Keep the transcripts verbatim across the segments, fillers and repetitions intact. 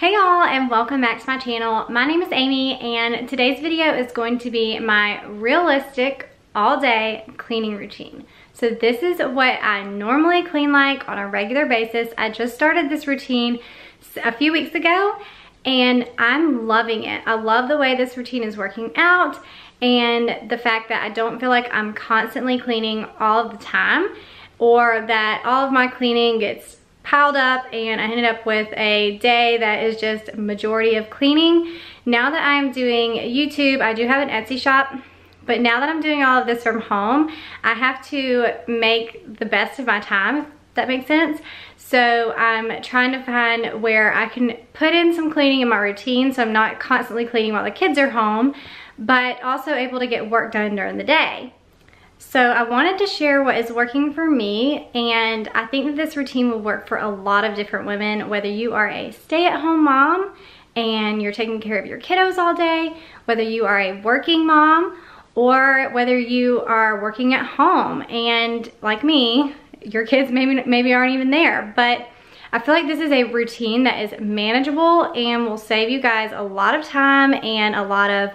Hey y'all, and welcome back to my channel. My name is Amy and today's video is going to be my realistic all day cleaning routine. So this is what I normally clean like on a regular basis. I just started this routine a few weeks ago and I'm loving it. I love the way this routine is working out and the fact that I don't feel like I'm constantly cleaning all of the time or that all of my cleaning gets piled up and I ended up with a day that is just majority of cleaning. Now that I'm doing YouTube, I do have an Etsy shop, but now that I'm doing all of this from home, I have to make the best of my time, if that makes sense. So I'm trying to find where I can put in some cleaning in my routine so I'm not constantly cleaning while the kids are home, but also able to get work done during the day. So I wanted to share what is working for me, and I think that this routine will work for a lot of different women, whether you are a stay-at-home mom and you're taking care of your kiddos all day, whether you are a working mom, or whether you are working at home and, like me, your kids maybe, maybe aren't even there. But I feel like this is a routine that is manageable and will save you guys a lot of time and a lot of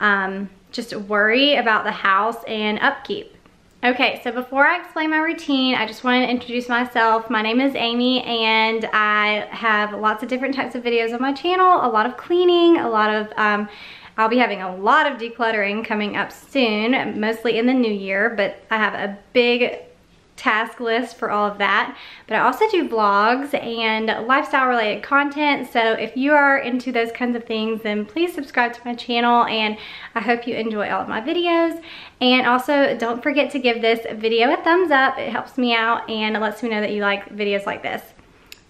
um, just worry about the house and upkeep. Okay, so before I explain my routine, I just want to introduce myself. My name is Amy and I have lots of different types of videos on my channel, a lot of cleaning, a lot of, um, I'll be having a lot of decluttering coming up soon, mostly in the new year, but I have a big task list for all of that. But I also do vlogs and lifestyle related content, so if you are into those kinds of things, then please subscribe to my channel and I hope you enjoy all of my videos. And also don't forget to give this video a thumbs up. It helps me out and it lets me know that you like videos like this.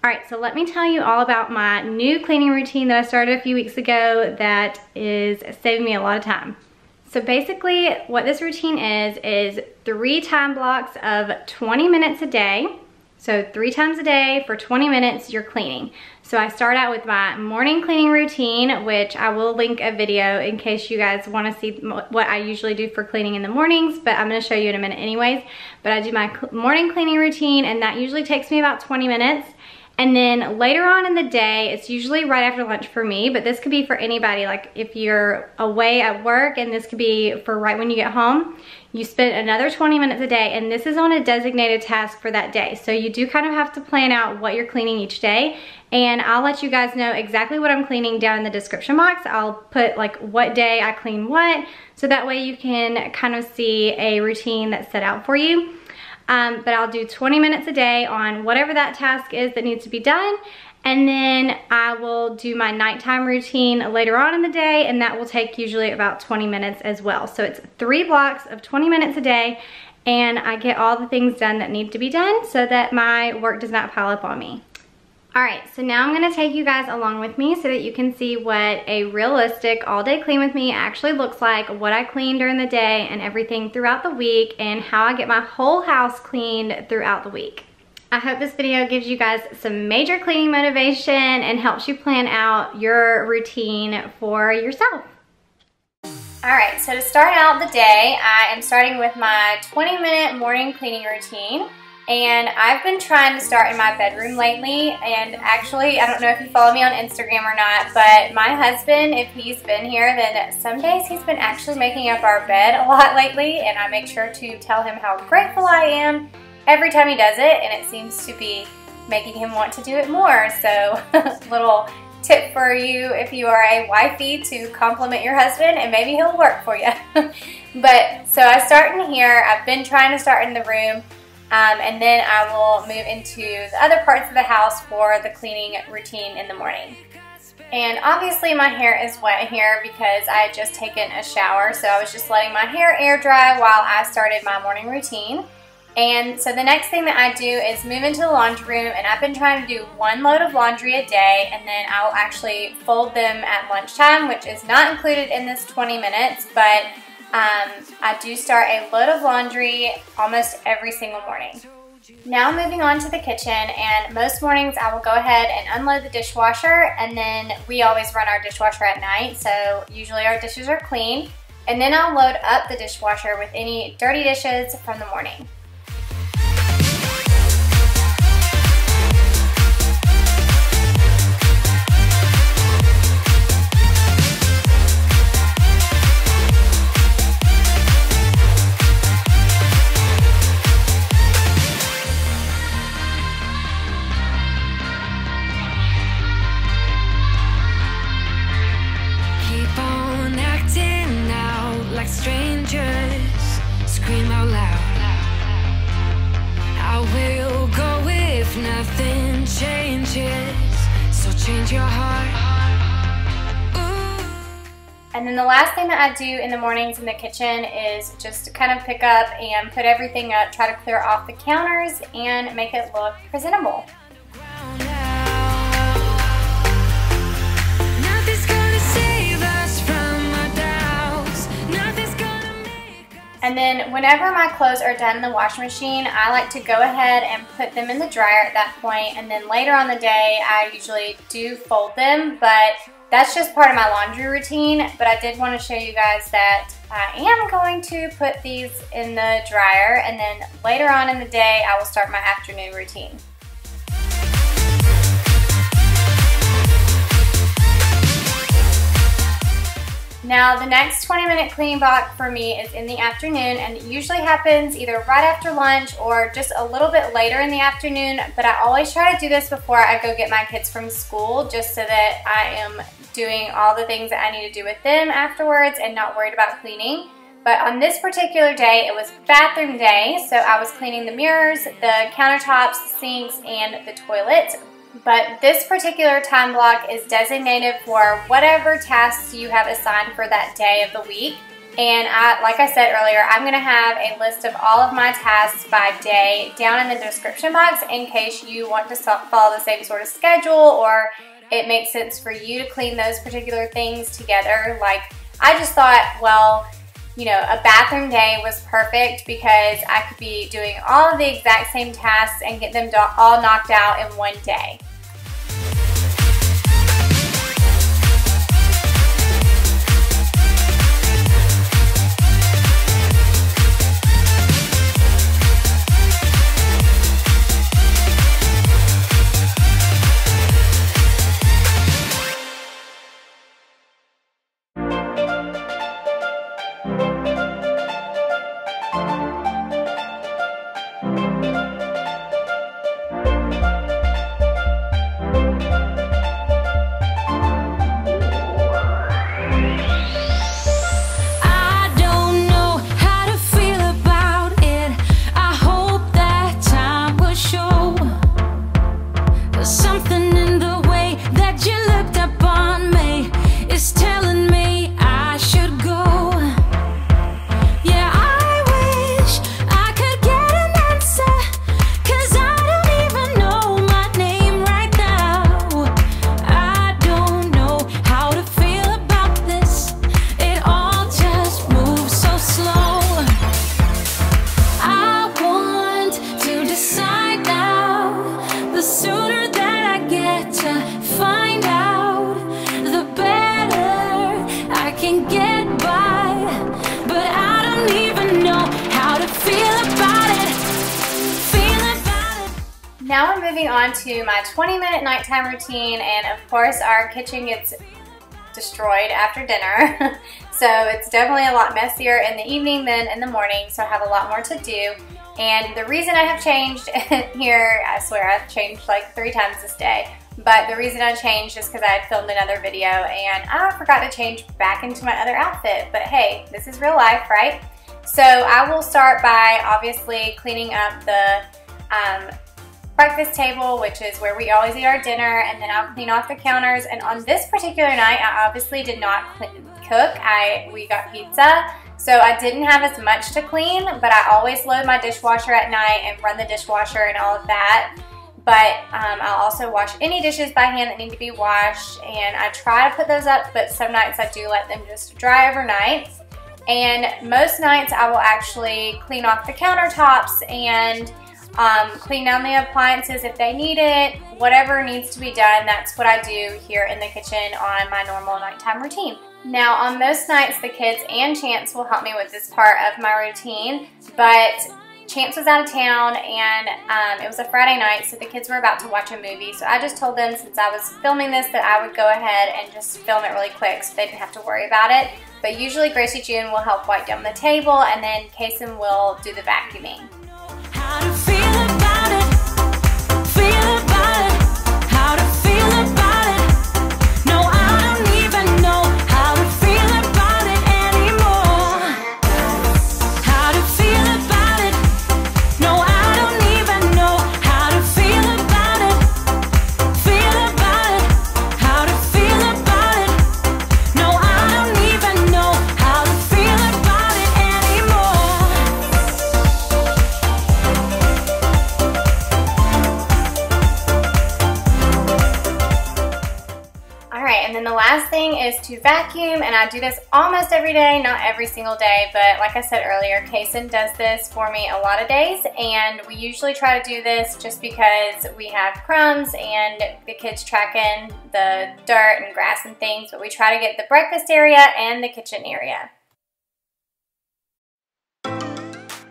All right, so let me tell you all about my new cleaning routine that I started a few weeks ago that is saving me a lot of time. So basically what this routine is, is three time blocks of twenty minutes a day. So three times a day for twenty minutes, you're cleaning. So I start out with my morning cleaning routine, which I will link a video in case you guys want to see what I usually do for cleaning in the mornings, but I'm going to show you in a minute anyways. But I do my morning cleaning routine and that usually takes me about twenty minutes. And then later on in the day, it's usually right after lunch for me, but this could be for anybody. Like if you're away at work, and this could be for right when you get home, you spend another twenty minutes a day, and this is on a designated task for that day. So you do kind of have to plan out what you're cleaning each day, and I'll let you guys know exactly what I'm cleaning down in the description box. I'll put like what day I clean what, so that way you can kind of see a routine that's set out for you. Um, but I'll do twenty minutes a day on whatever that task is that needs to be done. And then I will do my nighttime routine later on in the day, and that will take usually about twenty minutes as well. So it's three blocks of twenty minutes a day, and I get all the things done that need to be done so that my work does not pile up on me. All right, so now I'm gonna take you guys along with me so that you can see what a realistic all day clean with me actually looks like, what I clean during the day and everything throughout the week, and how I get my whole house cleaned throughout the week. I hope this video gives you guys some major cleaning motivation and helps you plan out your routine for yourself. All right, so to start out the day, I am starting with my twenty minute morning cleaning routine. And I've been trying to start in my bedroom lately, and actually, I don't know if you follow me on Instagram or not, but my husband, if he's been here, then some days he's been actually making up our bed a lot lately, and I make sure to tell him how grateful I am every time he does it, and it seems to be making him want to do it more. So little tip for you if you are a wifey, to compliment your husband and maybe he'll work for you. But so I start in here. I've been trying to start in the room. Um, and then I will move into the other parts of the house for the cleaning routine in the morning. And obviously my hair is wet here because I had just taken a shower, so I was just letting my hair air dry while I started my morning routine. And so the next thing that I do is move into the laundry room, and I've been trying to do one load of laundry a day, and then I'll actually fold them at lunchtime, which is not included in this twenty minutes, but Um, I do start a load of laundry almost every single morning. Now moving on to the kitchen, and most mornings I will go ahead and unload the dishwasher, and then we always run our dishwasher at night, so usually our dishes are clean, and then I'll load up the dishwasher with any dirty dishes from the morning. change your heart. And then the last thing that I do in the mornings in the kitchen is just to kind of pick up and put everything up, try to clear off the counters and make it look presentable. And then whenever my clothes are done in the washing machine, I like to go ahead and put them in the dryer at that point, and then later on the day I usually do fold them, but that's just part of my laundry routine. But I did want to show you guys that I am going to put these in the dryer, and then later on in the day I will start my afternoon routine. Now the next twenty minute cleaning block for me is in the afternoon, and it usually happens either right after lunch or just a little bit later in the afternoon, but I always try to do this before I go get my kids from school, just so that I am doing all the things that I need to do with them afterwards and not worried about cleaning. But on this particular day it was bathroom day, so I was cleaning the mirrors, the countertops, the sinks, and the toilets. But this particular time block is designated for whatever tasks you have assigned for that day of the week. And I, like I said earlier, I'm going to have a list of all of my tasks by day down in the description box in case you want to follow the same sort of schedule, or it makes sense for you to clean those particular things together. Like, I just thought, well, you know, a bathroom day was perfect because I could be doing all of the exact same tasks and get them all knocked out in one day. Now we're moving on to my twenty minute nighttime routine, and of course our kitchen gets destroyed after dinner. So it's definitely a lot messier in the evening than in the morning, so I have a lot more to do. And the reason I have changed here, I swear I've changed like three times this day, but the reason I changed is because I had filmed another video and I forgot to change back into my other outfit. But hey, this is real life, right? So I will start by obviously cleaning up the um, breakfast table, which is where we always eat our dinner, and then I'll clean off the counters. And on this particular night I obviously did not clean, cook. I we got pizza, so I didn't have as much to clean, but I always load my dishwasher at night and run the dishwasher and all of that. But um, I'll also wash any dishes by hand that need to be washed, and I try to put those up, but some nights I do let them just dry overnight. And most nights I will actually clean off the countertops and Um, clean down the appliances if they need it. Whatever needs to be done, that's what I do here in the kitchen on my normal nighttime routine. Now on most nights the kids and Chance will help me with this part of my routine, but Chance was out of town, and um, it was a Friday night, so the kids were about to watch a movie, so I just told them since I was filming this that I would go ahead and just film it really quick so they didn't have to worry about it. But usually Gracie June will help wipe down the table, and then Kaysen will do the vacuuming. the last thing is to vacuum, and I do this almost every day, not every single day, but like I said earlier, Kaysen does this for me a lot of days, and we usually try to do this just because we have crumbs and the kids tracking the dirt and grass and things, but we try to get the breakfast area and the kitchen area.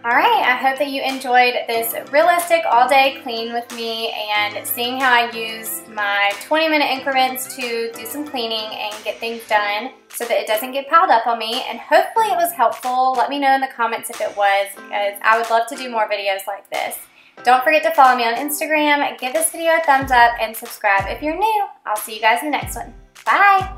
Alright, I hope that you enjoyed this realistic all-day clean with me and seeing how I use my twenty minute increments to do some cleaning and get things done so that it doesn't get piled up on me, and hopefully it was helpful. Let me know in the comments if it was, because I would love to do more videos like this. Don't forget to follow me on Instagram, give this video a thumbs up, and subscribe if you're new. I'll see you guys in the next one. Bye!